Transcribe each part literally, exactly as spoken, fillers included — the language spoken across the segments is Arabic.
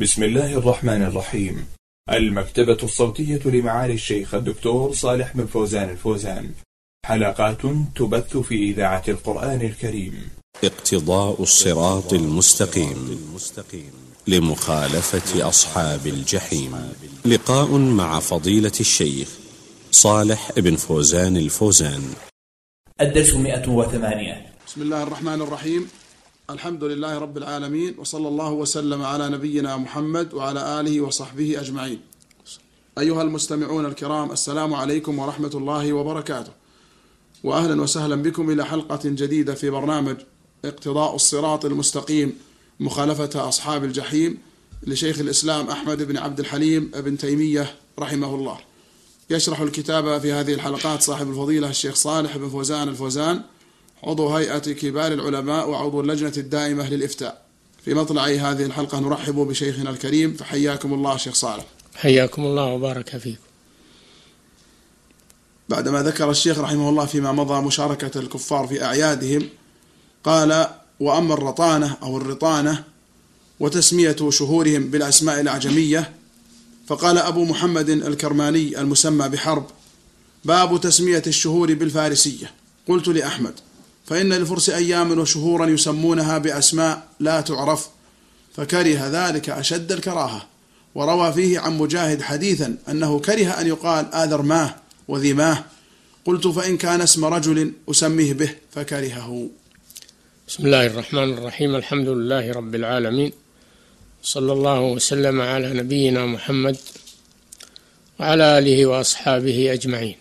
بسم الله الرحمن الرحيم. المكتبة الصوتية لمعالي الشيخ الدكتور صالح بن فوزان الفوزان، حلقات تبث في إذاعة القرآن الكريم. اقتضاء الصراط المستقيم لمخالفة أصحاب الجحيم، لقاء مع فضيلة الشيخ صالح بن فوزان الفوزان. الدرس مئة وثمانية. بسم الله الرحمن الرحيم. الحمد لله رب العالمين، وصلى الله وسلم على نبينا محمد وعلى آله وصحبه أجمعين. أيها المستمعون الكرام، السلام عليكم ورحمة الله وبركاته، وأهلا وسهلا بكم إلى حلقة جديدة في برنامج اقتضاء الصراط المستقيم مخالفة أصحاب الجحيم لشيخ الإسلام أحمد بن عبد الحليم بن تيمية رحمه الله. يشرح الكتاب في هذه الحلقات صاحب الفضيلة الشيخ صالح بن فوزان الفوزان، عضو هيئة كبار العلماء وعضو اللجنة الدائمة للإفتاء. في مطلع هذه الحلقة نرحب بشيخنا الكريم، فحياكم الله شيخ صالح. حياكم الله وبارك فيكم. بعدما ذكر الشيخ رحمه الله فيما مضى مشاركة الكفار في أعيادهم، قال: وأما الرطانة أو الرطانة وتسمية شهورهم بالأسماء الأعجمية، فقال أبو محمد الكرماني المسمى بحرب: باب تسمية الشهور بالفارسية. قلت لأحمد: فإن الفرس أياما وشهورا يسمونها بأسماء لا تعرف، فكره ذلك أشد الكراهة. وروى فيه عن مجاهد حديثا أنه كره أن يقال آذر ماه وذي ماه. قلت: فإن كان اسم رجل أسميه به فكرهه. بسم الله الرحمن الرحيم. الحمد لله رب العالمين، صلى الله وسلم على نبينا محمد وعلى آله وأصحابه أجمعين.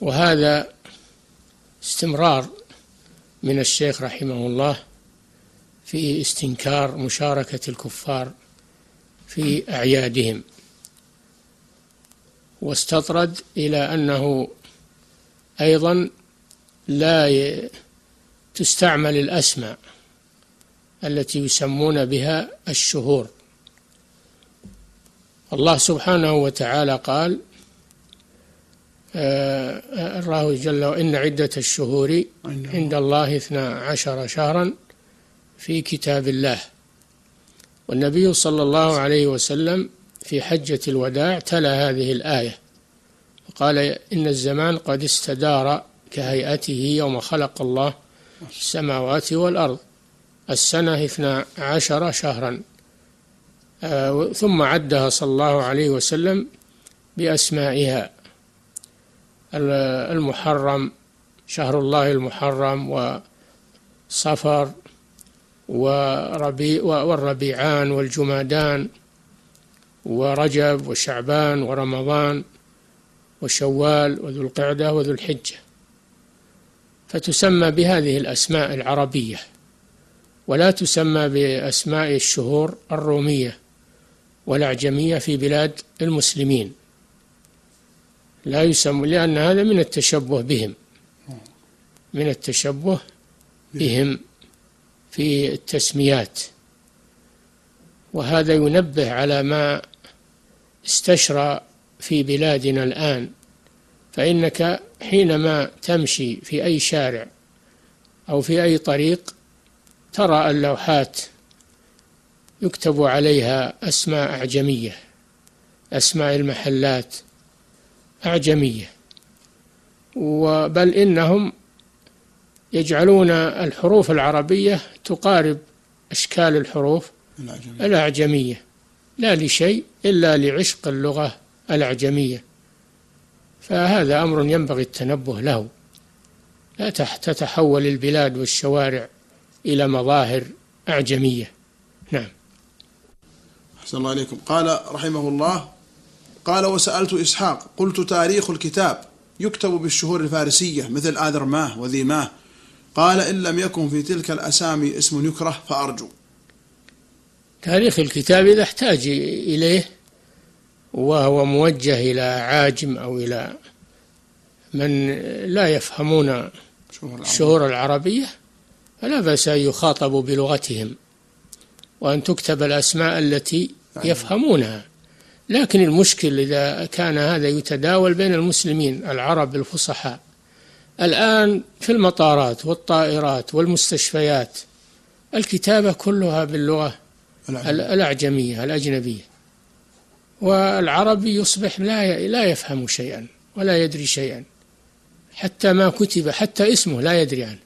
وهذا استمرار من الشيخ رحمه الله في استنكار مشاركة الكفار في أعيادهم، واستطرد إلى أنه أيضا لا تستعمل الأسماء التي يسمون بها الشهور. الله سبحانه وتعالى قال: الراوي جل وعلا: إن عدة الشهور عند الله اثنا عشر شهرا في كتاب الله. والنبي صلى الله عليه وسلم في حجة الوداع تلا هذه الآية وقال: إن الزمان قد استدار كهيئته يوم خلق الله السماوات والأرض، السنة اثنا عشر شهرا. ثم عدها صلى الله عليه وسلم بأسمائها: المحرم، شهر الله المحرم، وصفر، وربيع والربيعان، والجمادان، ورجب، وشعبان، ورمضان، وشوال، وذو القعدة، وذو الحجة. فتسمى بهذه الأسماء العربية، ولا تسمى بأسماء الشهور الرومية والأعجمية في بلاد المسلمين، لا يسمى، لأن هذا من التشبه بهم، من التشبه بهم في التسميات. وهذا ينبه على ما استشرى في بلادنا الآن، فإنك حينما تمشي في أي شارع أو في أي طريق ترى اللوحات يكتب عليها أسماء أعجمية، أسماء المحلات أعجمية، بل إنهم يجعلون الحروف العربية تقارب أشكال الحروف الأعجمية, الأعجمية لا لشيء إلا لعشق اللغة الأعجمية. فهذا أمر ينبغي التنبه له. لا تتحول البلاد والشوارع إلى مظاهر أعجمية. نعم. أحسن الله عليكم. قال رحمه الله: قال: وسألت إسحاق قلت: تاريخ الكتاب يكتب بالشهور الفارسية مثل آذر ماه وذي ماه. قال: إن لم يكن في تلك الأسامي اسم يكره فأرجو. تاريخ الكتاب إذا احتاج إليه وهو موجه إلى عاجم أو إلى من لا يفهمون الشهور العربية، فلا بأس أن يخاطبوا بلغتهم وأن تكتب الأسماء التي يفهمونها. لكن المشكل إذا كان هذا يتداول بين المسلمين العرب الفصحاء الآن في المطارات والطائرات والمستشفيات، الكتابة كلها باللغة الأعجمية. الأعجمية الأجنبية، والعربي يصبح لا لا يفهم شيئا ولا يدري شيئا، حتى ما كتب حتى اسمه لا يدري عنه،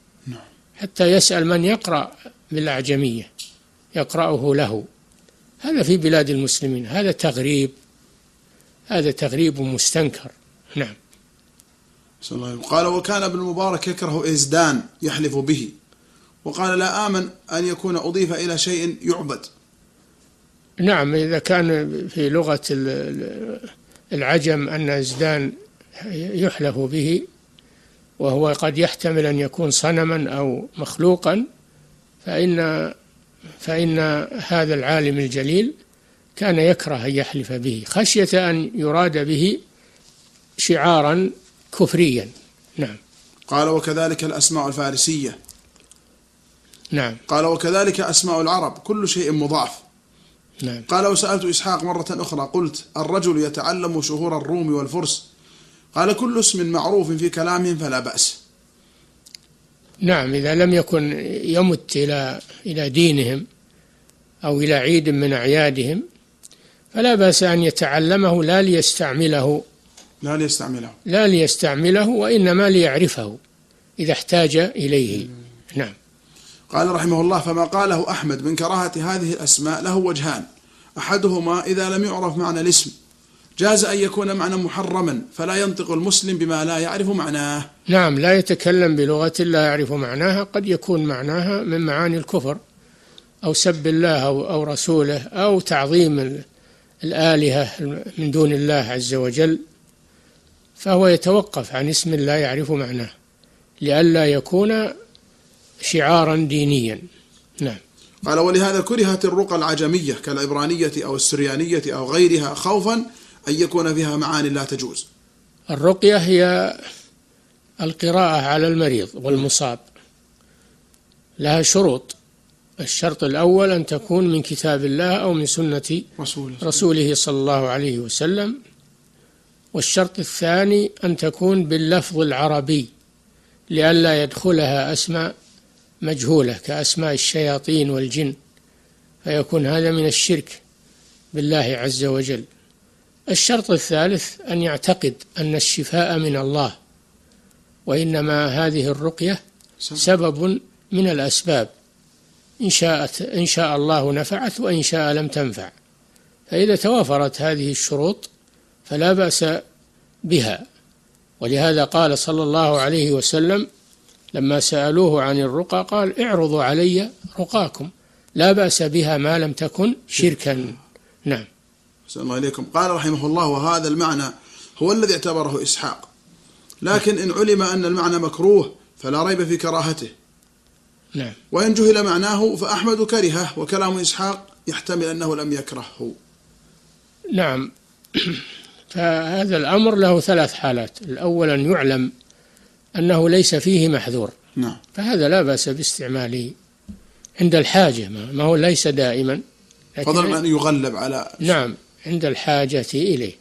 حتى يسأل من يقرأ بالأعجمية يقرأه له. هذا في بلاد المسلمين، هذا تغريب، هذا تغريب مستنكر. نعم. قال: وكان ابن المبارك يكره إزدان يحلف به، وقال: لا آمن أن يكون أضيف إلى شيء يعبد. نعم، إذا كان في لغة العجم أن إزدان يحلف به وهو قد يحتمل أن يكون صنما أو مخلوقا، فإن فإن هذا العالم الجليل كان يكره أن يحلف به خشية أن يراد به شعارا كفريا. نعم. قال: وكذلك الأسماء الفارسية. نعم. قال: وكذلك أسماء العرب كل شيء مضاعف. نعم. قال: وسألت إسحاق مرة أخرى قلت: الرجل يتعلم شهور الروم والفرس. قال: كل اسم معروف في كلامهم فلا بأس. نعم، إذا لم يكن يمت إلى إلى دينهم أو إلى عيد من أعيادهم فلا بأس أن يتعلمه، لا ليستعمله لا ليستعمله لا ليستعمله وإنما ليعرفه إذا احتاج إليه. نعم. قال رحمه الله: فما قاله أحمد من كراهة هذه الأسماء له وجهان، أحدهما إذا لم يعرف معنى الاسم جاز أن يكون معنى محرما، فلا ينطق المسلم بما لا يعرف معناه. نعم، لا يتكلم بلغة لا يعرف معناها، قد يكون معناها من معاني الكفر أو سب الله أو, أو رسوله أو تعظيم الآلهة من دون الله عز وجل، فهو يتوقف عن اسم لا يعرف معناه لئلا يكون شعارا دينيا. نعم. قال: ولهذا كرهت الرقى العجمية كالعبرانية أو السريانية أو غيرها خوفا أن يكون فيها معاني لا تجوز. الرقية هي القراءة على المريض والمصاب، لها شروط: الشرط الأول أن تكون من كتاب الله أو من سنة رسوله صلى الله عليه وسلم، والشرط الثاني أن تكون باللفظ العربي لئلا يدخلها أسماء مجهولة كأسماء الشياطين والجن، فيكون هذا من الشرك بالله عز وجل. الشرط الثالث أن يعتقد أن الشفاء من الله، وإنما هذه الرقية سبب من الأسباب، إن شاءت إن شاء الله نفعت وإن شاء لم تنفع. فإذا توافرت هذه الشروط فلا بأس بها. ولهذا قال صلى الله عليه وسلم لما سألوه عن الرقى قال: اعرضوا علي رقاكم، لا بأس بها ما لم تكن شركا. نعم. السلام عليكم. قال رحمه الله: وهذا المعنى هو الذي اعتبره إسحاق، لكن إن علم أن المعنى مكروه فلا ريب في كراهته. نعم. وإن جهل معناه فأحمد كرهه، وكلام إسحاق يحتمل أنه لم يكرهه. نعم. فهذا الأمر له ثلاث حالات: الأول أن يعلم أنه ليس فيه محذور. نعم. فهذا لا بأس باستعماله عند الحاجة، ما هو ليس دائما، فضلا أن يغلب على. نعم، عند الحاجة إليه.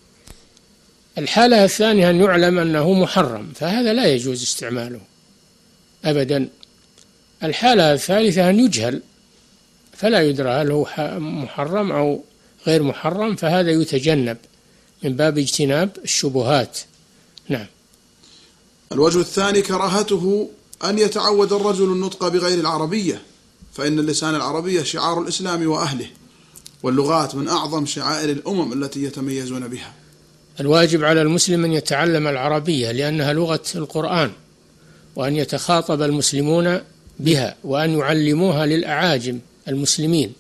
الحالة الثانية أن يعلم أنه محرم، فهذا لا يجوز استعماله أبدا. الحالة الثالثة أن يجهل فلا يدرى هل هو محرم أو غير محرم، فهذا يتجنب من باب اجتناب الشبهات. نعم. الوجه الثاني كراهته أن يتعود الرجل النطق بغير العربية، فإن اللسان العربي شعار الإسلام وأهله، واللغات من أعظم شعائر الأمم التي يتميزون بها. الواجب على المسلم أن يتعلم العربية لأنها لغة القرآن، وأن يتخاطب المسلمون بها، وأن يعلموها للأعاجم المسلمين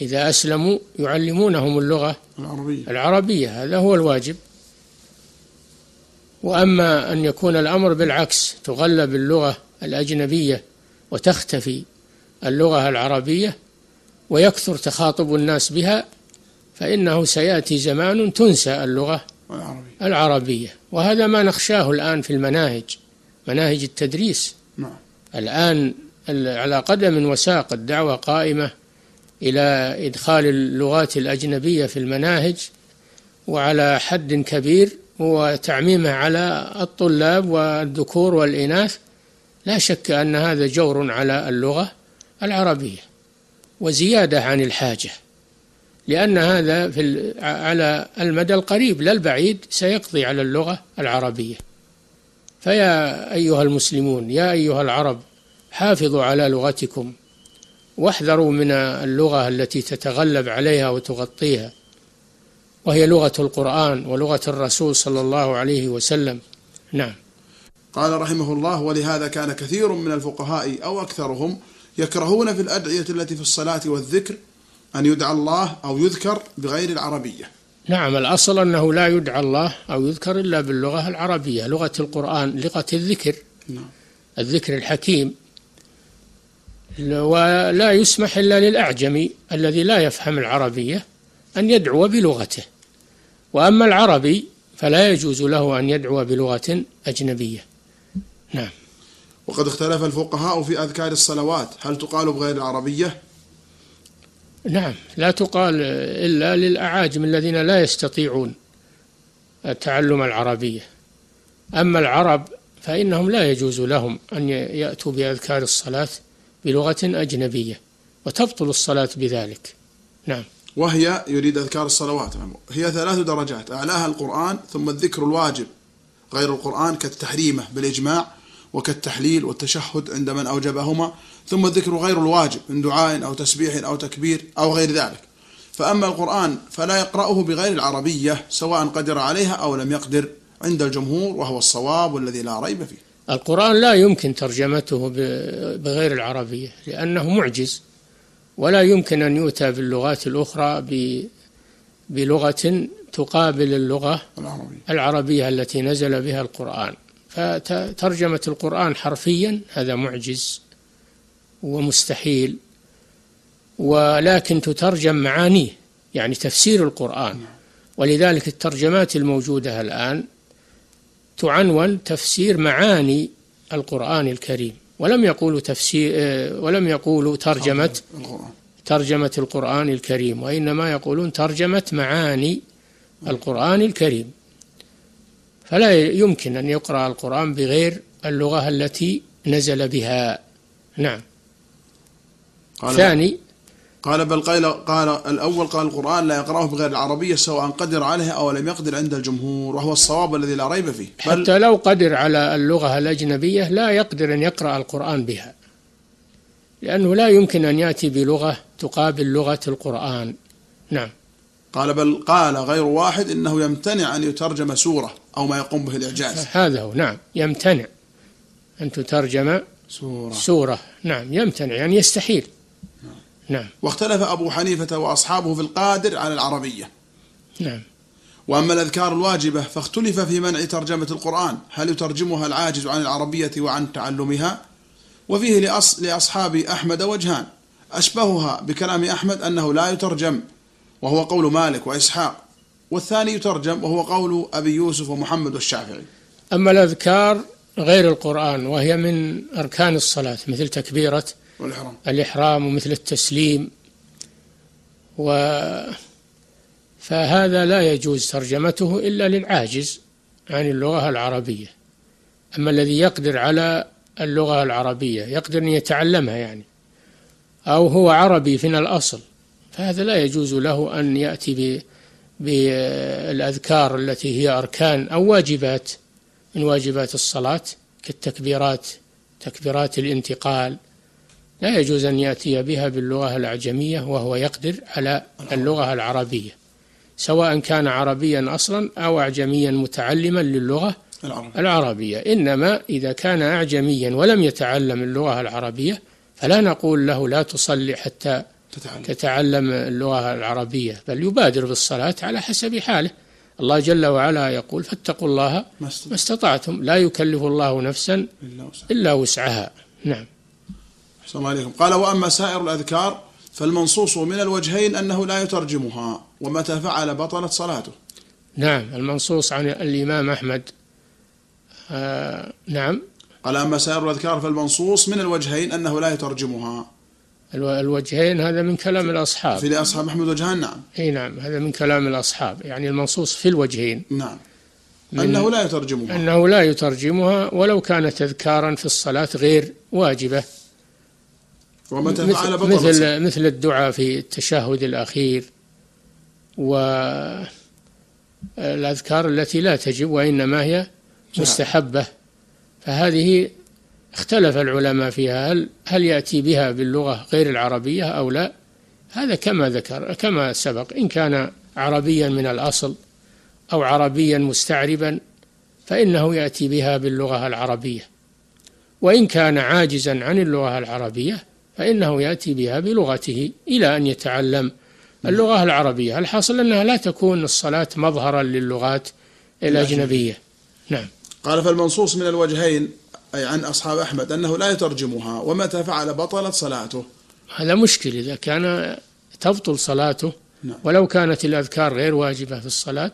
إذا أسلموا، يعلمونهم اللغة العربية, العربية. هذا هو الواجب. وأما أن يكون الأمر بالعكس، تغلب اللغة الأجنبية وتختفي اللغة العربية ويكثر تخاطب الناس بها، فإنه سيأتي زمان تنسى اللغة العربية. وهذا ما نخشاه الآن في المناهج، مناهج التدريس. نعم. الآن على قدم وساق الدعوة قائمة إلى إدخال اللغات الأجنبية في المناهج، وعلى حد كبير، وتعميمها على الطلاب والذكور والإناث. لا شك أن هذا جور على اللغة العربية، وزيادة عن الحاجة، لأن هذا في على المدى القريب لا البعيد سيقضي على اللغة العربية. فيا أيها المسلمون، يا أيها العرب، حافظوا على لغتكم واحذروا من اللغة التي تتغلب عليها وتغطيها، وهي لغة القرآن ولغة الرسول صلى الله عليه وسلم. نعم. قال رحمه الله: ولهذا كان كثير من الفقهاء أو أكثرهم يكرهون في الأدعية التي في الصلاة والذكر أن يدعى الله أو يذكر بغير العربية. نعم، الأصل أنه لا يدعى الله أو يذكر إلا باللغة العربية، لغة القرآن، لغة الذكر، نعم، الذكر الحكيم. ولا يسمح إلا للأعجمي الذي لا يفهم العربية أن يدعو بلغته، وأما العربي فلا يجوز له أن يدعو بلغة أجنبية. نعم. وقد اختلف الفقهاء في أذكار الصلوات، هل تقال بغير العربية؟ نعم، لا تقال إلا للأعاجم الذين لا يستطيعون تعلم العربية، أما العرب فإنهم لا يجوز لهم أن يأتوا بأذكار الصلاة بلغة أجنبية، وتبطل الصلاة بذلك. نعم. وهي يريد أذكار الصلوات، هي ثلاث درجات، أعلاها القرآن، ثم الذكر الواجب غير القرآن كالتحريمة بالإجماع، وكالتحليل والتشهد عند من أوجبهما، ثم الذكر غير الواجب من دعاء أو تسبيح أو تكبير أو غير ذلك. فأما القرآن فلا يقرأه بغير العربية سواء قدر عليها أو لم يقدر عند الجمهور، وهو الصواب والذي لا ريب فيه. القرآن لا يمكن ترجمته بغير العربية لأنه معجز، ولا يمكن أن يؤتى باللغات الأخرى بلغة تقابل اللغة العربية. العربية التي نزل بها القرآن، فترجمة القرآن حرفيا هذا معجز ومستحيل، ولكن تترجم معانيه، يعني تفسير القرآن، ولذلك الترجمات الموجودة الآن تعنون تفسير معاني القرآن الكريم، ولم يقولوا تفسير ولم يقولوا ترجمة ترجمة القرآن الكريم، وإنما يقولون ترجمة معاني القرآن الكريم. فلا يمكن أن يقرأ القرآن بغير اللغة التي نزل بها. نعم. قال ثاني قال بل قال, قال الأول قال القرآن لا يقرأه بغير العربية سواء قدر عليها أو لم يقدر عند الجمهور، وهو الصواب الذي لا ريب فيه. حتى لو قدر على اللغة الأجنبية لا يقدر أن يقرأ القرآن بها، لأنه لا يمكن أن يأتي بلغة تقابل لغة القرآن. نعم. قال بل قال غير واحد إنه يمتنع أن يترجم سورة أو ما يقوم به الإعجاز. هذا هو. نعم، يمتنع أن تترجم سورة. سورة نعم، يمتنع يعني يستحيل. نعم. واختلف أبو حنيفة وأصحابه في القادر على العربية. نعم. وأما الأذكار الواجبة فاختلف في منع ترجمة القرآن، هل يترجمها العاجز عن العربية وعن تعلمها؟ وفيه لأص... لأصحاب أحمد وجهان، أشبهها بكلام أحمد أنه لا يترجم وهو قول مالك وإسحاق، والثاني يترجم وهو قول أبي يوسف ومحمد والشافعي. أما الأذكار غير القرآن وهي من أركان الصلاة، مثل تكبيرة والإحرام. الإحرام ومثل التسليم و... فهذا لا يجوز ترجمته إلا للعاجز عن اللغة العربية. أما الذي يقدر على اللغة العربية، يقدر أن يتعلمها يعني، أو هو عربي من الأصل، فهذا لا يجوز له أن يأتي ب... بالأذكار التي هي أركان أو واجبات من واجبات الصلاة كالتكبيرات، تكبيرات الانتقال، لا يجوز أن يأتي بها باللغة الأعجمية وهو يقدر على اللغة العربية، سواء كان عربيا أصلا أو أعجميا متعلما للغة العربية. إنما إذا كان أعجميا ولم يتعلم اللغة العربية فلا نقول له لا تصلي حتى تتعلم اللغة العربية، بل يبادر بالصلاة على حسب حاله. الله جل وعلا يقول: فاتقوا الله ما استطعتم، لا يكلف الله نفسا إلا وسعها. نعم. السلام عليكم. قال: وأما سائر الأذكار فالمنصوص من الوجهين أنه لا يترجمها، ومتى فعل بطلت صلاته. نعم، المنصوص عن الإمام أحمد. آه نعم. قال: أما سائر الأذكار فالمنصوص من الوجهين أنه لا يترجمها. الوجهين هذا من كلام الأصحاب. في أصحاب أحمد وجهان. نعم. أي نعم، هذا من كلام الأصحاب، يعني المنصوص في الوجهين. نعم. أنه لا يترجمها. أنه لا يترجمها ولو كانت أذكارا في الصلاة غير واجبة. ومتى فعل بطل مثل, مثل الدعاء في التشهد الأخير، والأذكار التي لا تجب وإنما هي مستحبة. فهذه اختلف العلماء فيها، هل, هل يأتي بها باللغة غير العربية أو لا؟ هذا كما ذكر كما سبق، إن كان عربيا من الأصل أو عربيا مستعربا فإنه يأتي بها باللغة العربية، وإن كان عاجزا عن اللغة العربية فإنه يأتي بها بلغته إلى أن يتعلم اللغة العربية. الحاصل أنها لا تكون الصلاة مظهرا للغات الأجنبية. نعم. قال فالمنصوص من الوجهين أي عن أصحاب أحمد أنه لا يترجمها، ومتى فعل بطلت صلاته. هذا مشكل إذا كان تبطل صلاته ولو كانت الأذكار غير واجبة في الصلاة،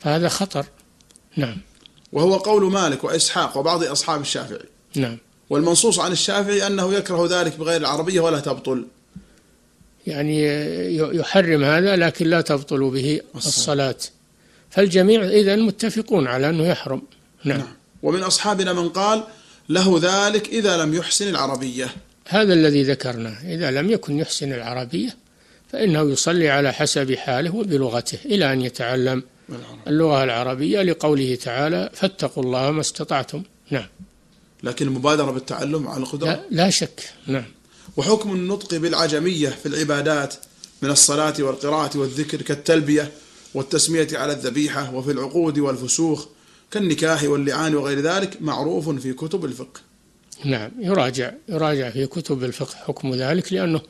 فهذا خطر. نعم. وهو قول مالك وإسحاق وبعض أصحاب الشافعي. نعم. والمنصوص عن الشافعي أنه يكره ذلك بغير العربية ولا تبطل، يعني يحرم هذا لكن لا تبطل به الصلاة. فالجميع إذن متفقون على أنه يحرم. نعم. نعم. ومن أصحابنا من قال له ذلك إذا لم يحسن العربية، هذا الذي ذكرناه، إذا لم يكن يحسن العربية فإنه يصلي على حسب حاله وبلغته إلى أن يتعلم اللغة العربية لقوله تعالى فاتقوا الله ما استطعتم. نعم. لكن المبادرة بالتعلم على القدرة لا, لا شك. نعم. وحكم النطق بالعجمية في العبادات من الصلاة والقراءة والذكر كالتلبية والتسمية على الذبيحة، وفي العقود والفسوخ كالنكاح واللعان وغير ذلك، معروف في كتب الفقه. نعم. يراجع يراجع في كتب الفقه حكم ذلك لأنه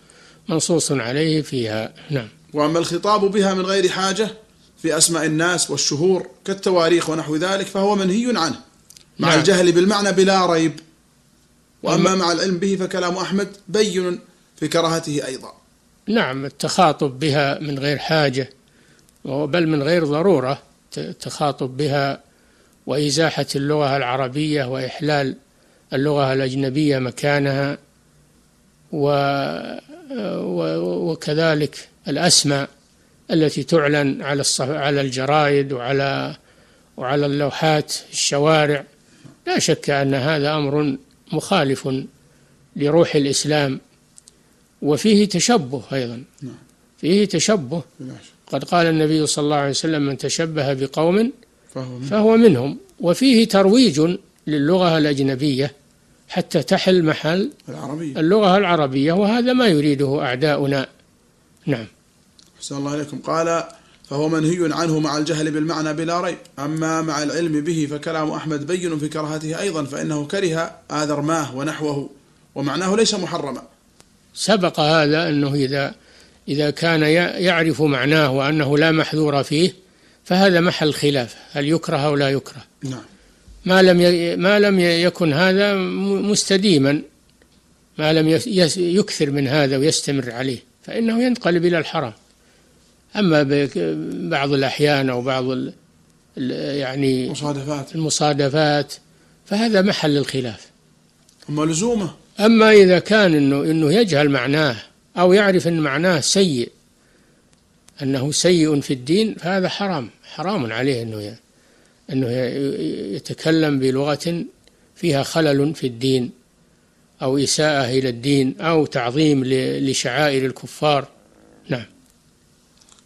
منصوص عليه فيها. نعم. وأما الخطاب بها من غير حاجة في أسماء الناس والشهور كالتواريخ ونحو ذلك فهو منهي عنه مع نعم. الجهل بالمعنى بلا ريب. وأما مع العلم به فكلام أحمد بين في كراهته أيضا. نعم. التخاطب بها من غير حاجة بل من غير ضرورة، التخاطب بها وإزاحة اللغة العربية وإحلال اللغة الأجنبية مكانها، وكذلك الأسماء التي تعلن على على الجرائد وعلى وعلى اللوحات الشوارع، لا شك أن هذا أمر مخالف لروح الإسلام، وفيه تشبه أيضا، فيه تشبه. قد قال النبي صلى الله عليه وسلم من تشبه بقوم فهو منهم. وفيه ترويج للغة الأجنبية حتى تحل محل اللغة العربية، وهذا ما يريده أعداؤنا. نعم. أحسن الله عليكم. قال فهو منهي عنه مع الجهل بالمعنى بلا ريب. أما مع العلم به فكلام أحمد بين في كراهته أيضا، فإنه كره آذرماه ونحوه ومعناه ليس محرما. سبق هذا أنه إذا إذا كان يعرف معناه وأنه لا محذور فيه فهذا محل خلاف، هل يكره أو لا يكره. نعم. ما لم ما لم يكن هذا مستديما، ما لم يكثر من هذا ويستمر عليه فإنه ينقلب إلى الحرام. أما بعض الأحيان أو بعض ال يعني المصادفات. المصادفات فهذا محل الخلاف. أما لزومه، أما إذا كان إنه إنه يجهل معناه أو يعرف إن معناه سيء، أنه سيء في الدين، فهذا حرام حرام عليه إنه إنه يتكلم بلغة فيها خلل في الدين أو إساءة إلى الدين أو تعظيم لشعائر الكفار. نعم.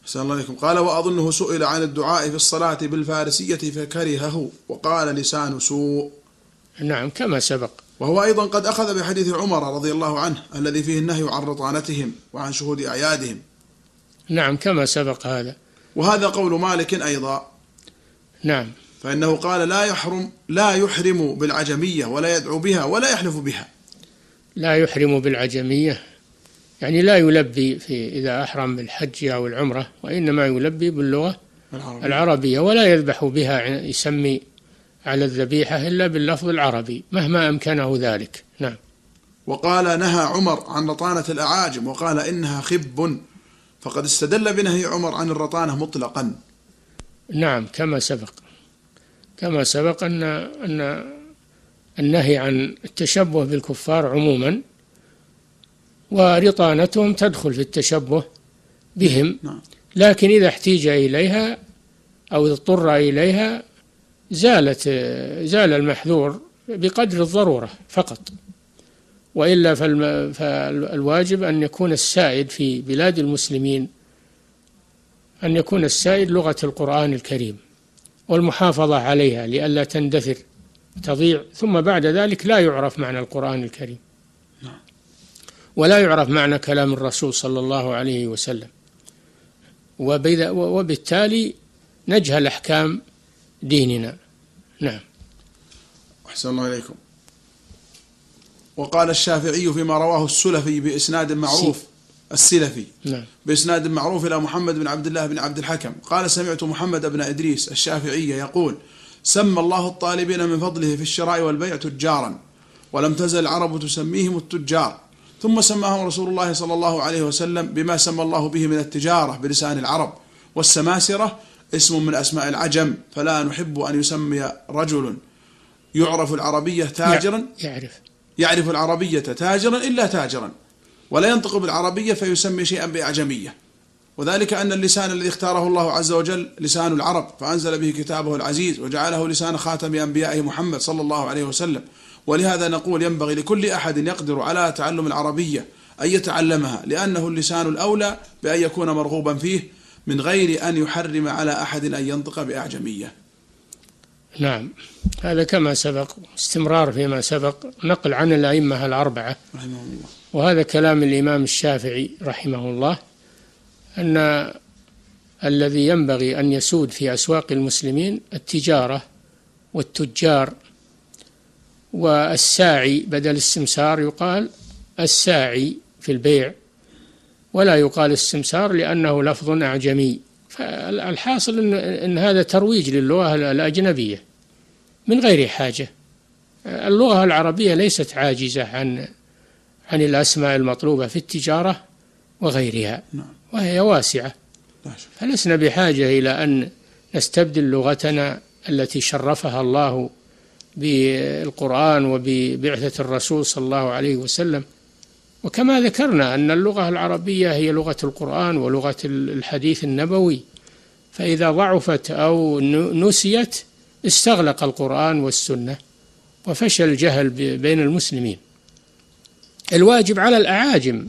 أحسن الله عليكم. قال وأظنه سئل عن الدعاء في الصلاة بالفارسية فكرهه وقال لسان سوء. نعم كما سبق. وهو أيضا قد أخذ بحديث عمر رضي الله عنه الذي فيه النهي عن رطانتهم وعن شهود أعيادهم. نعم كما سبق هذا. وهذا قول مالك أيضا. نعم. فإنه قال لا يحرم لا يحرم بالعجمية ولا يدعو بها ولا يحلف بها. لا يحرم بالعجمية يعني لا يلبي في إذا أحرم بالحج أو العمرة، وإنما يلبي باللغة العربية. العربية ولا يذبح بها، يسمي على الذبيحة إلا باللفظ العربي مهما أمكنه ذلك. نعم. وقال نهى عمر عن رطانة الأعاجم وقال إنها خب، فقد استدل بنهي عمر عن الرطانة مطلقا. نعم كما سبق كما سبق أن أن النهي عن التشبه بالكفار عموما ورطانتهم تدخل في التشبه بهم، لكن إذا احتيج إليها أو اضطر إليها زالت زال المحذور بقدر الضرورة فقط، وإلا فالواجب أن يكون السائد في بلاد المسلمين أن يكون السائد لغة القرآن الكريم والمحافظة عليها لئلا تندثر تضيع، ثم بعد ذلك لا يعرف معنى القرآن الكريم ولا يعرف معنى كلام الرسول صلى الله عليه وسلم، وبالتالي نجهل أحكام ديننا. نعم. أحسن الله إليكم. وقال الشافعي فيما رواه السلفي بإسناد معروف السلفي نعم. بإسناد معروف إلى محمد بن عبد الله بن عبد الحكم قال: سمعت محمد بن إدريس الشافعي يقول: سمى الله الطالبين من فضله في الشراء والبيع تجارا، ولم تزل العرب تسميهم التجار، ثم سماهم رسول الله صلى الله عليه وسلم بما سمى الله به من التجارة بلسان العرب، والسماسرة اسم من أسماء العجم، فلا نحب أن يسمي رجل يعرف العربية تاجرا يعرف يعرف العربية تاجرا إلا تاجرا، ولا ينطق بالعربية فيسمي شيئا بأعجمية، وذلك أن اللسان الذي اختاره الله عز وجل لسان العرب، فأنزل به كتابه العزيز وجعله لسان خاتم أنبيائه محمد صلى الله عليه وسلم. ولهذا نقول ينبغي لكل أحد يقدر على تعلم العربية أن يتعلمها، لأنه اللسان الأولى بأن يكون مرغوبا فيه، من غير أن يحرم على أحد أن ينطق بأعجمية. نعم، هذا كما سبق استمرار فيما سبق نقل عن الأئمة الأربعة رحمه الله، وهذا كلام الإمام الشافعي رحمه الله، أن الذي ينبغي أن يسود في أسواق المسلمين التجارة والتجار، والساعي بدل السمسار يقال الساعي في البيع، ولا يقال السمسار لأنه لفظ أعجمي. فالحاصل إن, أن هذا ترويج للغة الأجنبية من غير حاجة. اللغة العربية ليست عاجزة عن عن الأسماء المطلوبة في التجارة وغيرها، وهي واسعة، فلسنا بحاجة إلى أن نستبدل لغتنا التي شرفها الله بالقرآن وببعثة الرسول صلى الله عليه وسلم. وكما ذكرنا أن اللغة العربية هي لغة القرآن ولغة الحديث النبوي، فإذا ضعفت أو نسيت استغلق القرآن والسنة وفشل الجهل بين المسلمين. الواجب على الأعاجم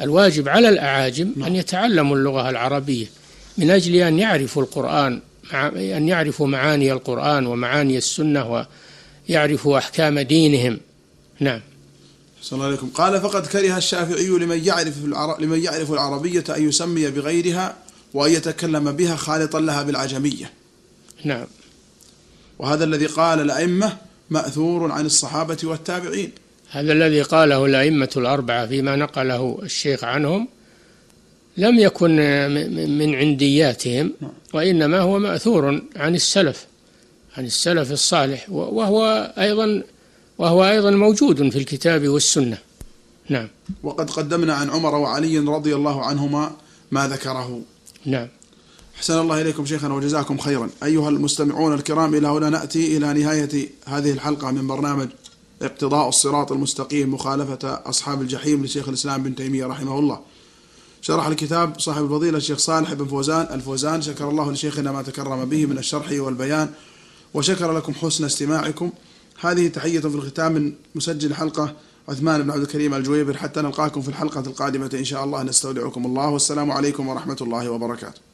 الواجب على الأعاجم أن يتعلموا اللغة العربية من أجل أن يعرفوا القرآن، أن يعرفوا معاني القرآن ومعاني السنة، ويعرفوا أحكام دينهم. نعم. صلى الله عليكم. قال: فقد كره الشافعي لمن يعرف لمن يعرف العربية أن يسمي بغيرها وأن يتكلم بها خالطا لها بالعجمية. نعم. وهذا الذي قال الأئمة مأثور عن الصحابة والتابعين. هذا الذي قاله الأئمة الأربعة فيما نقله الشيخ عنهم لم يكن من عندياتهم، وإنما هو مأثور عن السلف عن السلف الصالح، وهو أيضا وهو أيضا موجود في الكتاب والسنة. نعم. وقد قدمنا عن عمر وعلي رضي الله عنهما ما ذكره. نعم. أحسن الله إليكم شيخنا وجزاكم خيرا. أيها المستمعون الكرام، إلى هنا نأتي إلى نهاية هذه الحلقة من برنامج اقتضاء الصراط المستقيم، مخالفة أصحاب الجحيم، لشيخ الإسلام بن تيمية رحمه الله. شرح الكتاب صاحب الفضيلة الشيخ صالح بن فوزان الفوزان. شكر الله لشيخنا ما تكرم به من الشرح والبيان، وشكر لكم حسن استماعكم. هذه تحية في الختام من مسجل حلقة عثمان بن عبد الكريم الجويبر. حتى نلقاكم في الحلقة القادمة إن شاء الله، نستودعكم الله، والسلام عليكم ورحمة الله وبركاته.